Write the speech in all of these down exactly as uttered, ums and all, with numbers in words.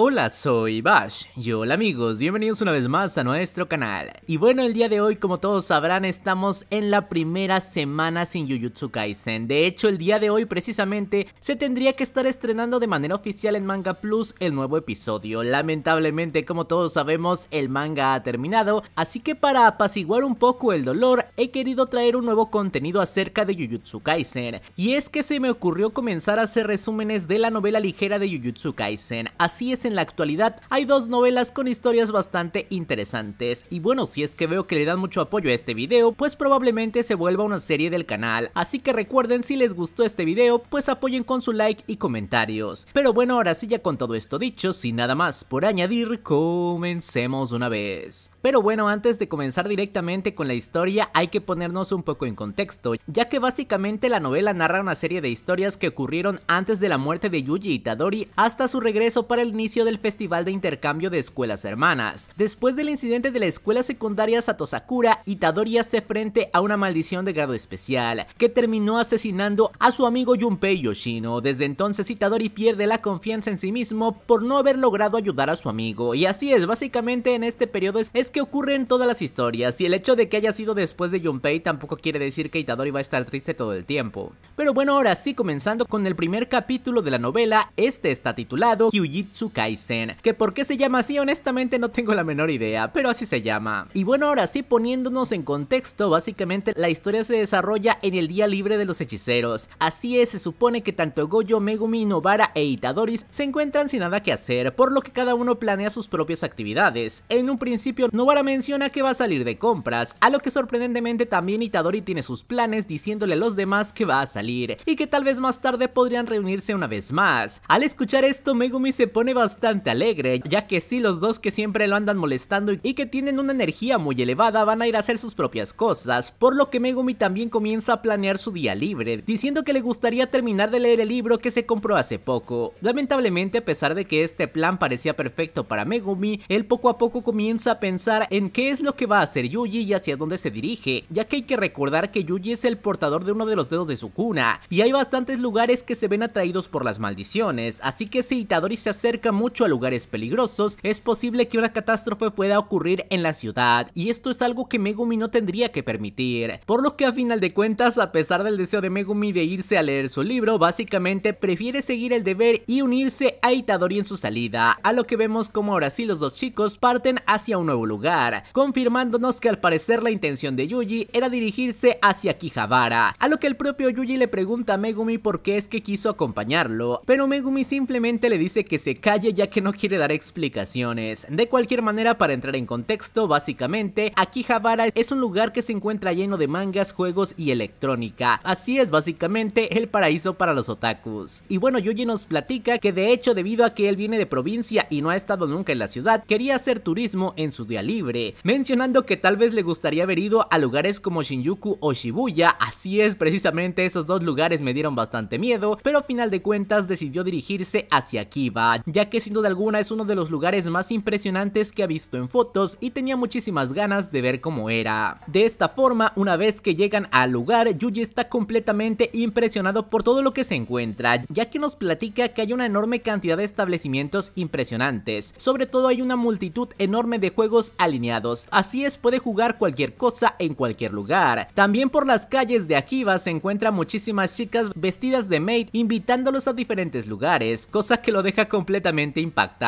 Hola, soy Bash y hola amigos, bienvenidos una vez más a nuestro canal. Y bueno, el día de hoy, como todos sabrán, estamos en la primera semana sin Jujutsu Kaisen. De hecho, el día de hoy precisamente se tendría que estar estrenando de manera oficial en Manga Plus el nuevo episodio. Lamentablemente, como todos sabemos, el manga ha terminado, así que para apaciguar un poco el dolor, he querido traer un nuevo contenido acerca de Jujutsu Kaisen. Y es que se me ocurrió comenzar a hacer resúmenes de la novela ligera de Jujutsu Kaisen. Así es, en la actualidad hay dos novelas con historias bastante interesantes. Y bueno, si es que veo que le dan mucho apoyo a este video, pues probablemente se vuelva una serie del canal. Así que recuerden, si les gustó este video, pues apoyen con su like y comentarios. Pero bueno, ahora sí, ya con todo esto dicho, sin nada más por añadir, comencemos una vez. Pero bueno, antes de comenzar directamente con la historia, hay que ponernos un poco en contexto, ya que básicamente la novela narra una serie de historias que ocurrieron antes de la muerte de Yuji Itadori hasta su regreso para el inicio del festival de intercambio de escuelas hermanas. Después del incidente de la escuela secundaria Satosakura, Itadori hace frente a una maldición de grado especial que terminó asesinando a su amigo Junpei Yoshino. Desde entonces, Itadori pierde la confianza en sí mismo por no haber logrado ayudar a su amigo. Y así es, básicamente en este periodo es, es que ocurren todas las historias, y el hecho de que haya sido después de Junpei tampoco quiere decir que Itadori va a estar triste todo el tiempo. Pero bueno, ahora sí, comenzando con el primer capítulo de la novela. Este está titulado Jujutsu Kaisen. Que por qué se llama así, honestamente no tengo la menor idea, pero así se llama. Y bueno, ahora sí, poniéndonos en contexto, básicamente la historia se desarrolla en el día libre de los hechiceros. Así es, se supone que tanto Gojo, Megumi, Nobara e Itadori se encuentran sin nada que hacer, por lo que cada uno planea sus propias actividades. En un principio, Nobara menciona que va a salir de compras, a lo que sorprendentemente también Itadori tiene sus planes, diciéndole a los demás que va a salir y que tal vez más tarde podrían reunirse una vez más. Al escuchar esto, Megumi se pone bastante bastante alegre, ya que sí, los dos que siempre lo andan molestando y que tienen una energía muy elevada van a ir a hacer sus propias cosas, por lo que Megumi también comienza a planear su día libre, diciendo que le gustaría terminar de leer el libro que se compró hace poco. Lamentablemente, a pesar de que este plan parecía perfecto para Megumi, él poco a poco comienza a pensar en qué es lo que va a hacer Yuji y hacia dónde se dirige, ya que hay que recordar que Yuji es el portador de uno de los dedos de su cuna, y hay bastantes lugares que se ven atraídos por las maldiciones, así que si Itadori se acerca mucho a lugares peligrosos, es posible que una catástrofe pueda ocurrir en la ciudad, y esto es algo que Megumi no tendría que permitir, por lo que a final de cuentas, a pesar del deseo de Megumi de irse a leer su libro, básicamente prefiere seguir el deber y unirse a Itadori en su salida, a lo que vemos como ahora sí los dos chicos parten hacia un nuevo lugar, confirmándonos que al parecer la intención de Yuji era dirigirse hacia Akihabara, a lo que el propio Yuji le pregunta a Megumi por qué es que quiso acompañarlo, pero Megumi simplemente le dice que se calle, ya que no quiere dar explicaciones. De cualquier manera, para entrar en contexto, básicamente, Akihabara es un lugar que se encuentra lleno de mangas, juegos y electrónica. Así es, básicamente, el paraíso para los otakus. Y bueno, Yuji nos platica que de hecho, debido a que él viene de provincia y no ha estado nunca en la ciudad, quería hacer turismo en su día libre, mencionando que tal vez le gustaría haber ido a lugares como Shinjuku o Shibuya. Así es, precisamente esos dos lugares me dieron bastante miedo, pero a final de cuentas decidió dirigirse hacia Akiba, ya que si sin duda alguna es uno de los lugares más impresionantes que ha visto en fotos y tenía muchísimas ganas de ver cómo era. De esta forma, una vez que llegan al lugar, Yuji está completamente impresionado por todo lo que se encuentra, ya que nos platica que hay una enorme cantidad de establecimientos impresionantes. Sobre todo hay una multitud enorme de juegos alineados, así es, puede jugar cualquier cosa en cualquier lugar. También por las calles de Akiba se encuentran muchísimas chicas vestidas de maid invitándolos a diferentes lugares, cosa que lo deja completamente impactado.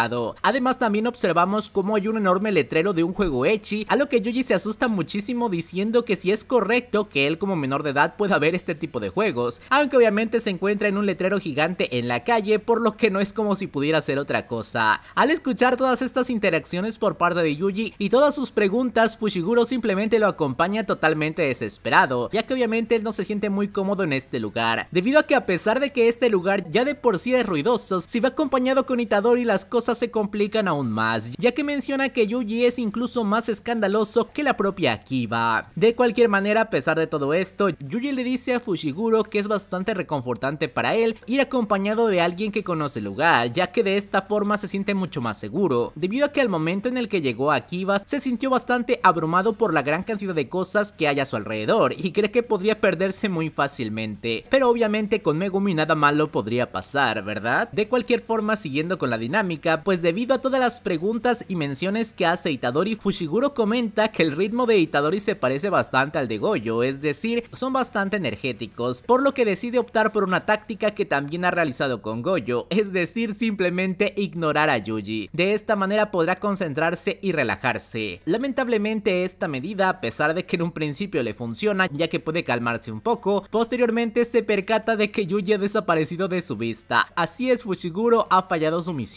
Además, también observamos cómo hay un enorme letrero de un juego ecchi, a lo que Yuji se asusta muchísimo, diciendo que si es correcto que él como menor de edad pueda ver este tipo de juegos, aunque obviamente se encuentra en un letrero gigante en la calle, por lo que no es como si pudiera hacer otra cosa. Al escuchar todas estas interacciones por parte de Yuji y todas sus preguntas, Fushiguro simplemente lo acompaña totalmente desesperado, ya que obviamente él no se siente muy cómodo en este lugar, debido a que a pesar de que este lugar ya de por sí es ruidoso, si va acompañado con Itadori Itadori las cosas se complican aún más, ya que menciona que Yuji es incluso más escandaloso que la propia Akiba. De cualquier manera, a pesar de todo esto, Yuji le dice a Fushiguro que es bastante reconfortante para él ir acompañado de alguien que conoce el lugar, ya que de esta forma se siente mucho más seguro, debido a que al momento en el que llegó a Akiba se sintió bastante abrumado por la gran cantidad de cosas que hay a su alrededor y cree que podría perderse muy fácilmente, pero obviamente con Megumi nada malo podría pasar, ¿verdad? De cualquier forma, siguiendo con la dinámica, pues debido a todas las preguntas y menciones que hace Itadori, Fushiguro comenta que el ritmo de Itadori se parece bastante al de Gojo, es decir, son bastante energéticos, por lo que decide optar por una táctica que también ha realizado con Gojo, es decir, simplemente ignorar a Yuji. De esta manera podrá concentrarse y relajarse. Lamentablemente esta medida, a pesar de que en un principio le funciona, ya que puede calmarse un poco, posteriormente se percata de que Yuji ha desaparecido de su vista. Así es, Fushiguro ha fallado su misión.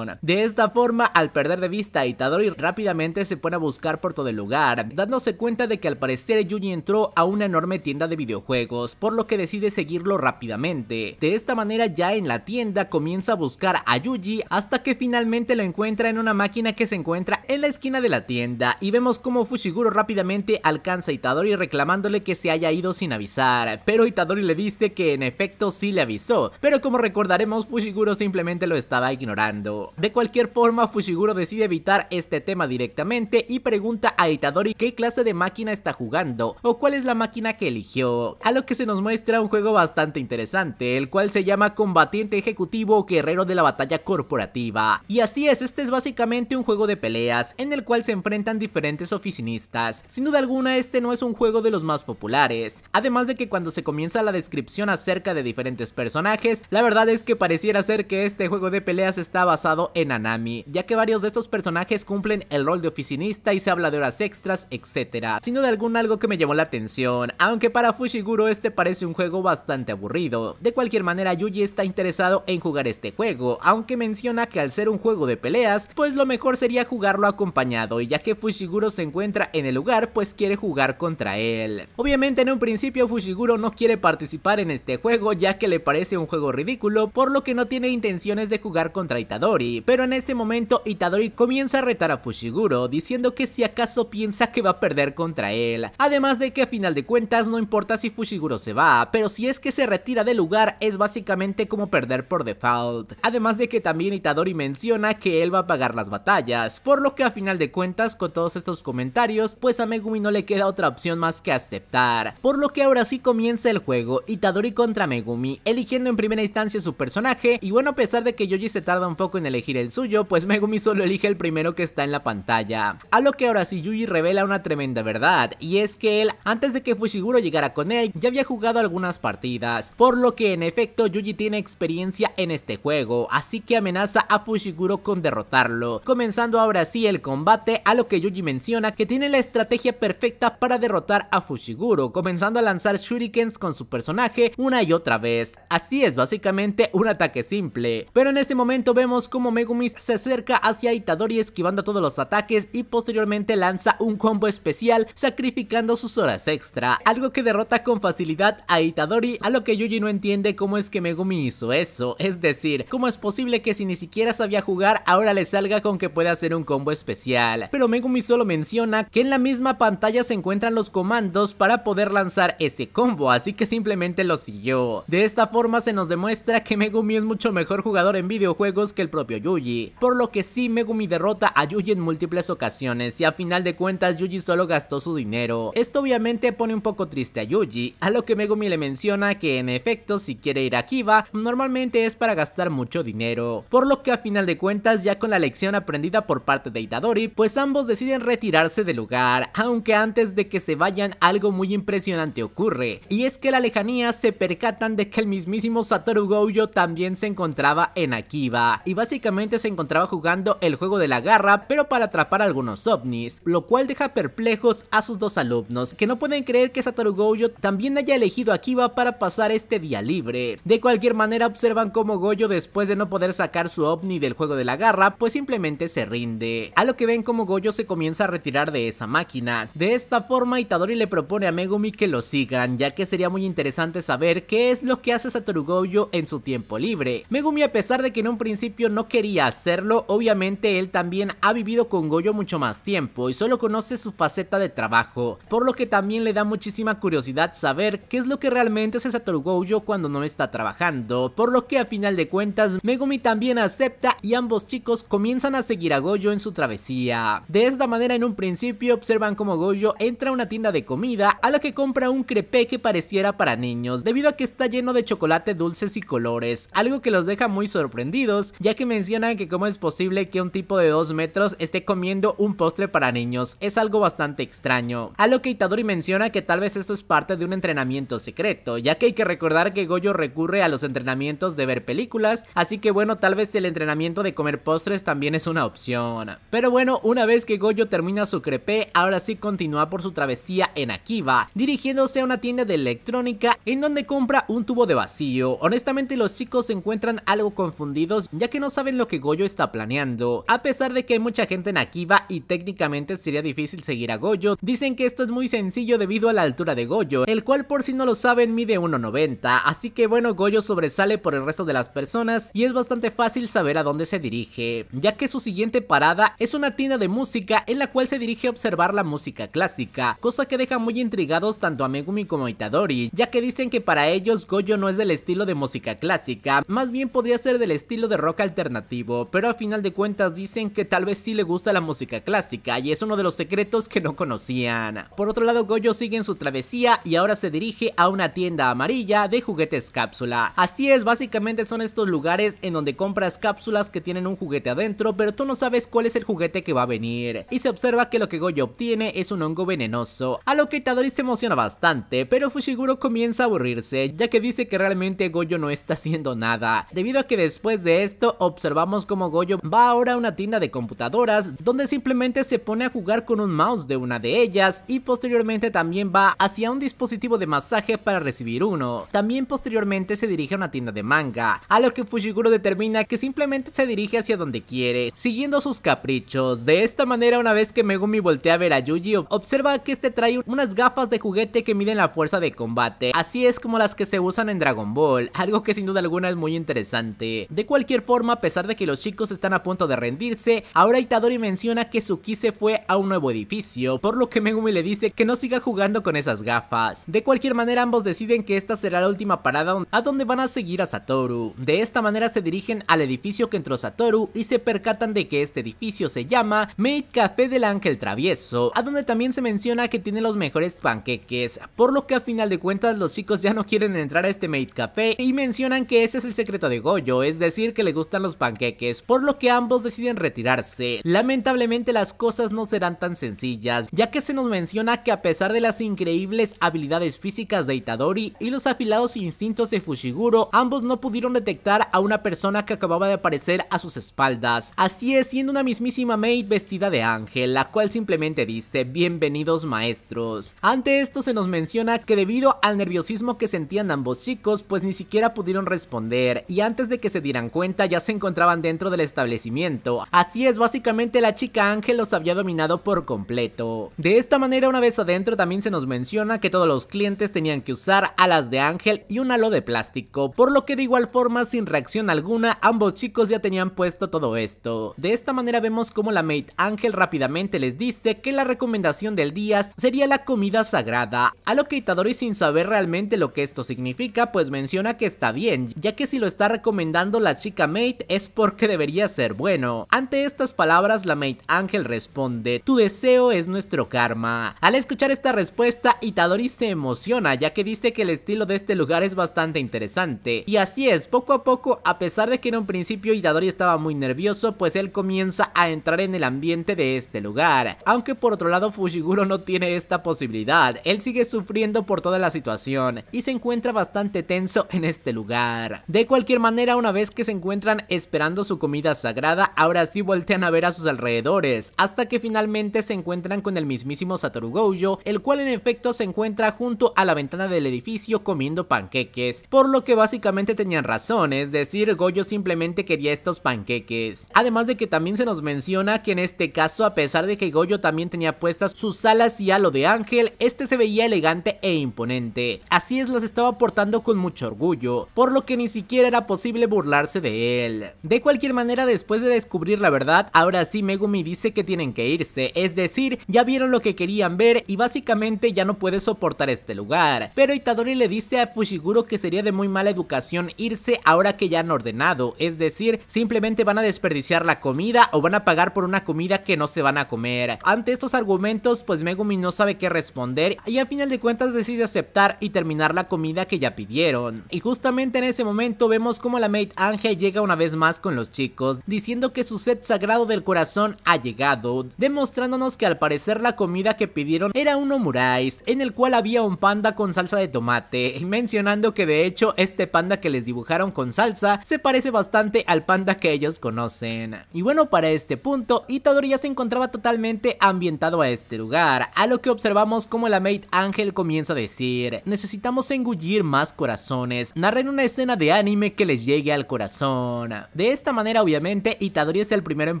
De esta forma, al perder de vista a Itadori, rápidamente se pone a buscar por todo el lugar, dándose cuenta de que al parecer Yuji entró a una enorme tienda de videojuegos, por lo que decide seguirlo rápidamente. De esta manera, ya en la tienda comienza a buscar a Yuji hasta que finalmente lo encuentra en una máquina que se encuentra en la esquina de la tienda, y vemos cómo Fushiguro rápidamente alcanza a Itadori reclamándole que se haya ido sin avisar, pero Itadori le dice que en efecto sí le avisó, pero como recordaremos, Fushiguro simplemente lo estaba ignorando. De cualquier forma, Fushiguro decide evitar este tema directamente y pregunta a Itadori qué clase de máquina está jugando o cuál es la máquina que eligió, a lo que se nos muestra un juego bastante interesante, el cual se llama Combatiente Ejecutivo o Guerrero de la Batalla Corporativa. Y así es, este es básicamente un juego de peleas en el cual se enfrentan diferentes oficinistas. Sin duda alguna, este no es un juego de los más populares, además de que cuando se comienza la descripción acerca de diferentes personajes, la verdad es que pareciera ser que este juego de peleas está basado en Anami, ya que varios de estos personajes cumplen el rol de oficinista y se habla de horas extras, etcétera. Sin duda alguna, algo que me llamó la atención, aunque para Fushiguro este parece un juego bastante aburrido. De cualquier manera, Yuji está interesado en jugar este juego, aunque menciona que al ser un juego de peleas, pues lo mejor sería jugarlo acompañado, y ya que Fushiguro se encuentra en el lugar, pues quiere jugar contra él. Obviamente en un principio Fushiguro no quiere participar en este juego, ya que le parece un juego ridículo, por lo que no tiene intenciones de jugar contra Itadori, pero en ese momento Itadori comienza a retar a Fushiguro, diciendo que si acaso piensa que va a perder contra él, además de que a final de cuentas no importa si Fushiguro se va, pero si es que se retira del lugar es básicamente como perder por default, además de que también Itadori menciona que él va a pagar las batallas, por lo que a final de cuentas con todos estos comentarios, pues a Megumi no le queda otra opción más que aceptar, por lo que ahora sí comienza el juego, Itadori contra Megumi, eligiendo en primera instancia su personaje, y bueno, a pesar de que Yuji se tarda un poco en elegir el suyo, pues Megumi solo elige el primero que está en la pantalla, a lo que ahora sí Yuji revela una tremenda verdad, y es que él, antes de que Fushiguro llegara con él, ya había jugado algunas partidas, por lo que en efecto Yuji tiene experiencia en este juego, así que amenaza a Fushiguro con derrotarlo, comenzando ahora sí el combate, a lo que Yuji menciona que tiene la estrategia perfecta para derrotar a Fushiguro, comenzando a lanzar shurikens con su personaje una y otra vez. Así es, básicamente un ataque simple, pero en este momento vemos como Megumi se acerca hacia Itadori esquivando todos los ataques y posteriormente lanza un combo especial sacrificando sus horas extra, algo que derrota con facilidad a Itadori, a lo que Yuji no entiende cómo es que Megumi hizo eso, es decir, cómo es posible que si ni siquiera sabía jugar ahora le salga con que puede hacer un combo especial, pero Megumi solo menciona que en la misma pantalla se encuentran los comandos para poder lanzar ese combo, así que simplemente lo siguió. De esta forma se nos demuestra que Megumi es mucho mejor jugador en videojuegos que el propio Yuji, por lo que sí, Megumi derrota a Yuji en múltiples ocasiones y a final de cuentas Yuji solo gastó su dinero. Esto obviamente pone un poco triste a Yuji, a lo que Megumi le menciona que en efecto si quiere ir a Akiba normalmente es para gastar mucho dinero, por lo que a final de cuentas ya con la lección aprendida por parte de Itadori, pues ambos deciden retirarse del lugar, aunque antes de que se vayan algo muy impresionante ocurre, y es que a la lejanía se percatan de que el mismísimo Satoru Gojo también se encontraba en Akiba, y básicamente se encontraba jugando el juego de la garra pero para atrapar algunos ovnis, lo cual deja perplejos a sus dos alumnos que no pueden creer que Satoru Gojo también haya elegido Akiba para pasar este día libre. De cualquier manera observan cómo Gojo, después de no poder sacar su ovni del juego de la garra, pues simplemente se rinde, a lo que ven como Gojo se comienza a retirar de esa máquina. De esta forma Itadori le propone a Megumi que lo sigan, ya que sería muy interesante saber qué es lo que hace Satoru Gojo en su tiempo libre. Megumi, a pesar de que en un principio principio no quería hacerlo, obviamente él también ha vivido con Gojo mucho más tiempo y solo conoce su faceta de trabajo, por lo que también le da muchísima curiosidad saber qué es lo que realmente hace Satoru Gojo cuando no está trabajando, por lo que a final de cuentas Megumi también acepta y ambos chicos comienzan a seguir a Gojo en su travesía. De esta manera en un principio observan como Gojo entra a una tienda de comida a la que compra un crepé que pareciera para niños debido a que está lleno de chocolate, dulces y colores, algo que los deja muy sorprendidos ya que mencionan que cómo es posible que un tipo de dos metros esté comiendo un postre para niños, es algo bastante extraño, a lo que Itadori menciona que tal vez esto es parte de un entrenamiento secreto ya que hay que recordar que Gojo recurre a los entrenamientos de ver películas, así que bueno, tal vez el entrenamiento de comer postres también es una opción. Pero bueno, una vez que Gojo termina su crepé, ahora sí continúa por su travesía en Akiba, dirigiéndose a una tienda de electrónica en donde compra un tubo de vacío. Honestamente los chicos se encuentran algo confundidos ya que no saben lo que Gojo está planeando, a pesar de que hay mucha gente en Akiba y técnicamente sería difícil seguir a Gojo. Dicen que esto es muy sencillo debido a la altura de Gojo, el cual por si no lo saben mide uno noventa, así que Que bueno, Gojo sobresale por el resto de las personas y es bastante fácil saber a dónde se dirige, ya que su siguiente parada es una tienda de música en la cual se dirige a observar la música clásica, cosa que deja muy intrigados tanto a Megumi como a Itadori, ya que dicen que para ellos Gojo no es del estilo de música clásica, más bien podría ser del estilo de rock alternativo, pero a final de cuentas dicen que tal vez sí le gusta la música clásica y es uno de los secretos que no conocían. Por otro lado, Gojo sigue en su travesía y ahora se dirige a una tienda amarilla de juguetes cápsula. Así es, básicamente son estos lugares en donde compras cápsulas que tienen un juguete adentro, pero tú no sabes cuál es el juguete que va a venir, y se observa que lo que Gojo obtiene es un hongo venenoso, a lo que Itadori se emociona bastante, pero Fushiguro comienza a aburrirse, ya que dice que realmente Gojo no está haciendo nada, debido a que después de esto observamos como Gojo va ahora a una tienda de computadoras donde simplemente se pone a jugar con un mouse de una de ellas, y posteriormente también va hacia un dispositivo de masaje para recibir uno. También posteriormente se dirige a una tienda de manga, a lo que Fushiguro determina que simplemente se dirige hacia donde quiere, siguiendo sus caprichos. De esta manera, una vez que Megumi voltea a ver a Yuji, observa que este trae unas gafas de juguete que miden la fuerza de combate, así es como las que se usan en Dragon Ball, algo que sin duda alguna es muy interesante. De cualquier forma, a pesar de que los chicos están a punto de rendirse, ahora Itadori menciona que Tsuki se fue a un nuevo edificio, por lo que Megumi le dice que no siga jugando con esas gafas. De cualquier manera, ambos deciden que esta será la última parada a donde van a seguir a Satoru. De esta manera se dirigen al edificio que entró Satoru y se percatan de que este edificio se llama Maid Café del Ángel Travieso, a donde también se menciona que tiene los mejores panqueques, por lo que a final de cuentas los chicos ya no quieren entrar a este Maid Café y mencionan que ese es el secreto de Gojo, es decir que le gustan los panqueques, por lo que ambos deciden retirarse. Lamentablemente las cosas no serán tan sencillas, ya que se nos menciona que a pesar de las increíbles habilidades físicas de Itadori y los afilados instintos de Fushiguro, ambos no pudieron detectar a una persona que acababa de aparecer a sus espaldas, así es, siendo una mismísima maid vestida de ángel, la cual simplemente dice, bienvenidos maestros. Ante esto se nos menciona que debido al nerviosismo que sentían ambos chicos, pues ni siquiera pudieron responder, y antes de que se dieran cuenta ya se encontraban dentro del establecimiento, así es, básicamente la chica ángel los había dominado por completo. De esta manera, una vez adentro también se nos menciona que todos los clientes tenían que usar alas de ángel y una de plástico, por lo que de igual forma sin reacción alguna, ambos chicos ya tenían puesto todo esto. De esta manera vemos como la maid ángel rápidamente les dice que la recomendación del día sería la comida sagrada, a lo que Itadori, sin saber realmente lo que esto significa, pues menciona que está bien, ya que si lo está recomendando la chica maid es porque debería ser bueno. Ante estas palabras la maid ángel responde, tu deseo es nuestro karma. Al escuchar esta respuesta Itadori se emociona, ya que dice que el estilo de este lugar es bastante interesante, y así es, poco a poco, a pesar de que en un principio Itadori estaba muy nervioso, pues él comienza a entrar en el ambiente de este lugar, aunque por otro lado Fushiguro no tiene esta posibilidad, él sigue sufriendo por toda la situación y se encuentra bastante tenso en este lugar. De cualquier manera, una vez que se encuentran esperando su comida sagrada, ahora sí voltean a ver a sus alrededores, hasta que finalmente se encuentran con el mismísimo Satoru Gojo, el cual en efecto se encuentra junto a la ventana del edificio comiendo panqueques, por lo que básicamente tenían razón, es decir, Gojo simplemente quería estos panqueques. Además de que también se nos menciona que en este caso, a pesar de que Gojo también tenía puestas sus alas y halo de ángel, este se veía elegante e imponente, así es, las estaba portando con mucho orgullo, por lo que ni siquiera era posible burlarse de de él. De cualquier manera, después de descubrir la verdad, ahora sí Megumi dice que tienen que irse, es decir, ya vieron lo que querían ver y básicamente ya no puede soportar este lugar. Pero Itadori le dice a Fushiguro que sería de muy mala educación irse ahora que ya han ordenado, es decir, simplemente van a desperdiciar la comida o van a pagar por una comida que no se van a comer. Ante estos argumentos, pues Megumi no sabe qué responder y al final de cuentas decide aceptar y terminar la comida que ya pidieron. Y justamente en ese momento vemos como la Maid Ángel llega una vez más con los chicos, diciendo que su set sagrado del corazón ha llegado, demostrándonos que al parecer la comida que pidieron era un omurais, en el cual había un panda con salsa de tomate, y mencionando que de hecho este panda que les dibujaron con salsa se parece bastante al panda que ellos conocen. Y bueno, para este punto Itadori ya se encontraba totalmente ambientado a este lugar, a lo que observamos como la Maid Ángel comienza a decir: necesitamos engullir más corazones, narren una escena de anime que les llegue al corazón. De esta manera obviamente Itadori es el primero en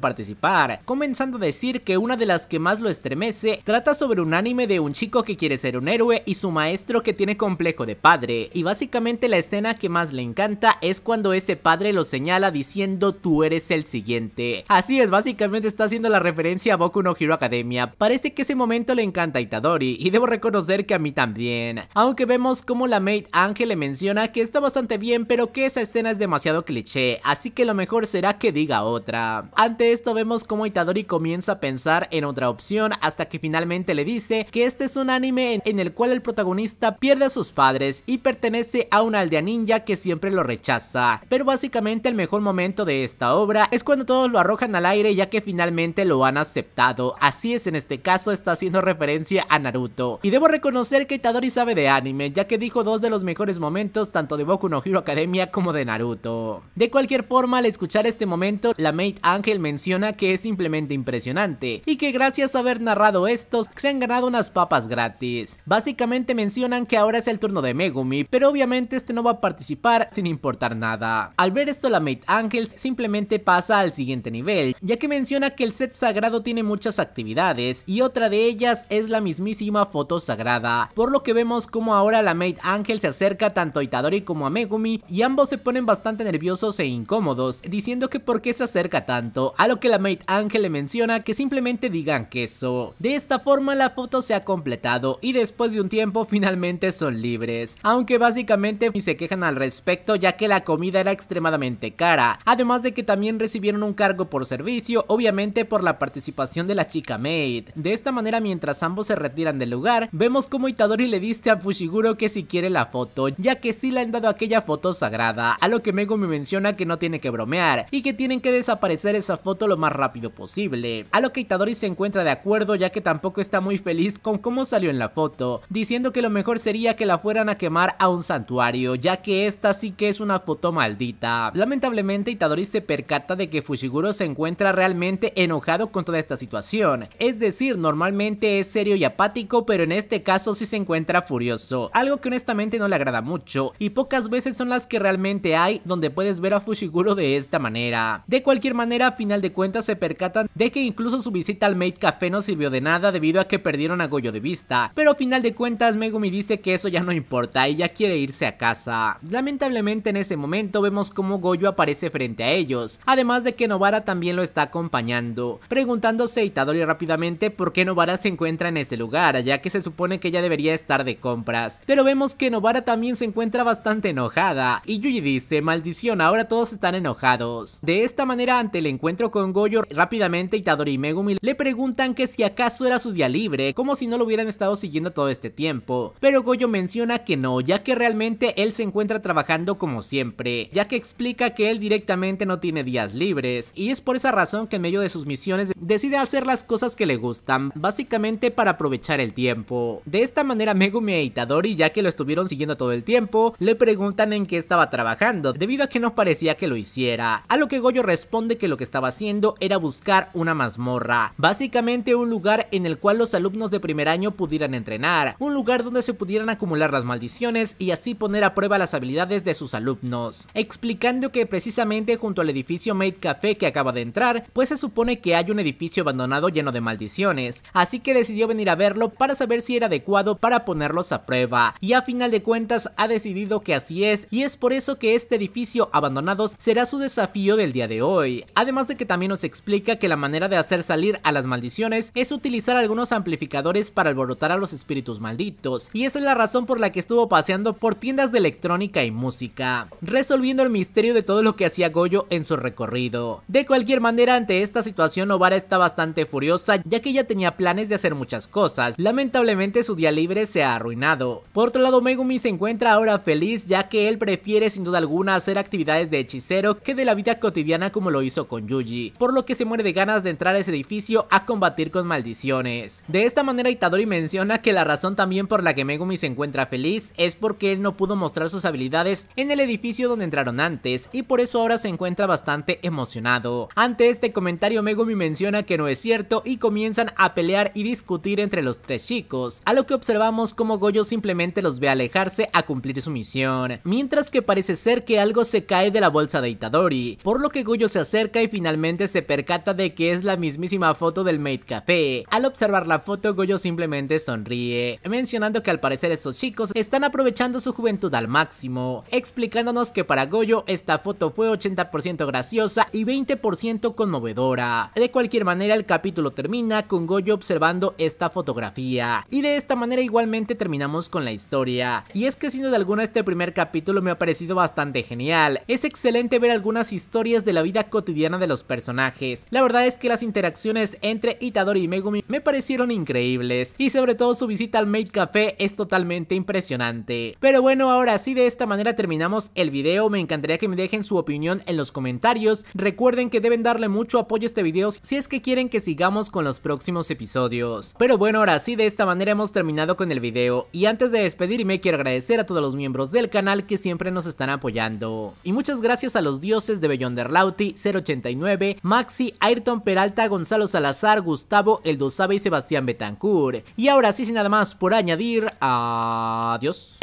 participar, comenzando a decir que una de las que más lo estremece trata sobre un anime de un chico que quiere ser un héroe y su maestro que tiene complejo de padre, y básicamente la escena que más le encanta es cuando ese padre lo señala diciendo: tú eres el siguiente. Así es, básicamente está haciendo la referencia a Boku no Hero Academia. Parece que ese momento le encanta a Itadori y debo reconocer que a mí también, aunque vemos como la Maid Ángel le menciona que está bastante bien pero que esa escena es demasiado cliché, así que lo mejor será que diga otra. Ante esto vemos como Itadori comienza a pensar en otra opción hasta que finalmente le dice que este es un anime en el cual el protagonista pierde a sus padres y pertenece a una aldea ninja que siempre lo rechaza, pero básicamente el mejor momento de esta obra es cuando todos lo arrojan al aire ya que finalmente lo han aceptado. Así es, en este caso está haciendo referencia a Naruto y debo reconocer que Itadori sabe de anime, ya que dijo dos de los mejores momentos tanto de Boku no Hero Academia como de Naruto. De cualquier forma, al escuchar este momento, la Maid Ángel menciona que es simplemente impresionante y que gracias a haber narrado estos se han ganado unas papas gratis. Básicamente mencionan que ahora es el turno de Megumi, pero obviamente este no va a participar sin importar nada. Al ver esto, la Maid Ángel simplemente pasa al siguiente nivel, ya que menciona que el set sagrado tiene muchas actividades y otra de ellas es la mismísima foto sagrada, por lo que vemos como ahora la Maid Ángel se acerca tanto a Itadori como a Megumi y ambos se ponen bastante nerviosos e incómodos, diciendo que por qué se acerca tanto, a lo que la Maid Ángel le menciona que simplemente digan queso. De esta forma la foto se ha completado y después de un tiempo finalmente son libres, aunque básicamente se quejan al respecto ya que la comida era extremadamente cara, además de que también recibieron un cargo por servicio, obviamente por la participación de la chica Maid. De esta manera, mientras ambos se retiran del lugar, vemos como Itadori le dice a Fushiguro que si quiere la foto, ya que sí le han dado aquella foto sagrada, a lo que Megumi menciona que no tiene que bromear y que tienen que desaparecer esa foto lo más rápido posible, a lo que Itadori se encuentra de acuerdo ya que tampoco está muy feliz con cómo salió en la foto, diciendo que lo mejor sería que la fueran a quemar a un santuario, ya que esta sí que es una foto maldita. Lamentablemente Itadori se percata de que Fushiguro se encuentra realmente enojado con toda esta situación, es decir, normalmente es serio y apático, pero en este caso sí se encuentra furioso, algo que honestamente no le agrada mucho y pocas veces son las que realmente hay donde puedes ver a Fushiguro de esta manera. De cualquier manera, a final de cuentas se percatan de que incluso su visita al Maid Café no sirvió de nada debido a que perdieron a Gojo de vista, pero a final de cuentas Megumi dice que eso ya no importa y ya quiere irse a casa. Lamentablemente en ese momento vemos como Gojo aparece frente a ellos, además de que Nobara también lo está acompañando, preguntándose a Itadori rápidamente por qué Nobara se encuentra en ese lugar, ya que se supone que ella debería estar de compras, pero vemos que Nobara también se encuentra bastante enojada y Yuji dice: maldición, ahora todos están enojados. De esta manera, ante el encuentro con Gojo, rápidamente Itadori y Megumi le preguntan que si acaso era su día libre, como si no lo hubieran estado siguiendo todo este tiempo, pero Gojo menciona que no, ya que realmente él se encuentra trabajando como siempre, ya que explica que él directamente no tiene días libres y es por esa razón que en medio de sus misiones decide hacer las cosas que le gustan, básicamente para aprovechar el tiempo. De esta manera Megumi e Itadori, ya que lo estuvieron siguiendo todo el tiempo, le preguntan en qué estaba trabajando, debido a que no parecía que lo hiciera, a lo que Gojo responde que lo que estaba haciendo era buscar una mazmorra, básicamente un lugar en el cual los alumnos de primer año pudieran entrenar, un lugar donde se pudieran acumular las maldiciones y así poner a prueba las habilidades de sus alumnos, explicando que precisamente junto al edificio Maid Café que acaba de entrar, pues se supone que hay un edificio abandonado lleno de maldiciones, así que decidió venir a verlo para saber si era adecuado para ponerlos a prueba, y a final de cuentas ha decidido que así es, y es por eso que este edificio abandonado abandonados será su desafío del día de hoy, además de que también nos explica que la manera de hacer salir a las maldiciones es utilizar algunos amplificadores para alborotar a los espíritus malditos, y esa es la razón por la que estuvo paseando por tiendas de electrónica y música, resolviendo el misterio de todo lo que hacía Gojo en su recorrido. De cualquier manera, ante esta situación Nobara está bastante furiosa, ya que ella tenía planes de hacer muchas cosas. Lamentablemente su día libre se ha arruinado. Por otro lado, Megumi se encuentra ahora feliz, ya que él prefiere sin duda alguna hacer actividades de hechicero que de la vida cotidiana como lo hizo con Yuji, por lo que se muere de ganas de entrar a ese edificio a combatir con maldiciones. De esta manera, Itadori menciona que la razón también por la que Megumi se encuentra feliz es porque él no pudo mostrar sus habilidades en el edificio donde entraron antes, y por eso ahora se encuentra bastante emocionado. Ante este comentario, Megumi menciona que no es cierto y comienzan a pelear y discutir entre los tres chicos, a lo que observamos como Gojo simplemente los ve alejarse a cumplir su misión, mientras que parece ser que algo se cae de la bolsa de Itadori, por lo que Gojo se acerca y finalmente se percata de que es la mismísima foto del Maid Café. Al observar la foto, Gojo simplemente sonríe, mencionando que al parecer estos chicos están aprovechando su juventud al máximo, explicándonos que para Gojo esta foto fue ochenta por ciento graciosa y veinte por ciento conmovedora. De cualquier manera, el capítulo termina con Gojo observando esta fotografía, y de esta manera igualmente terminamos con la historia. Y es que sin duda alguna este primer capítulo me ha parecido bastante genial. Es excelente ver algunas historias de la vida cotidiana de los personajes. La verdad es que las interacciones entre Itadori y Megumi me parecieron increíbles, y sobre todo su visita al Maid Café es totalmente impresionante. Pero bueno, ahora sí, de esta manera terminamos el video. Me encantaría que me dejen su opinión en los comentarios. Recuerden que deben darle mucho apoyo a este video si es que quieren que sigamos con los próximos episodios. Pero bueno, ahora sí, de esta manera hemos terminado con el video, y antes de despedirme quiero agradecer a todos los miembros del canal que siempre nos están apoyando, y muchas gracias a los dioses de Beyonderlauti, cero ochenta y nueve, Maxi, Ayrton Peralta, Gonzalo Salazar, Gustavo, El Dosabe y Sebastián Betancourt. Y ahora sí, sin nada más por añadir, adiós.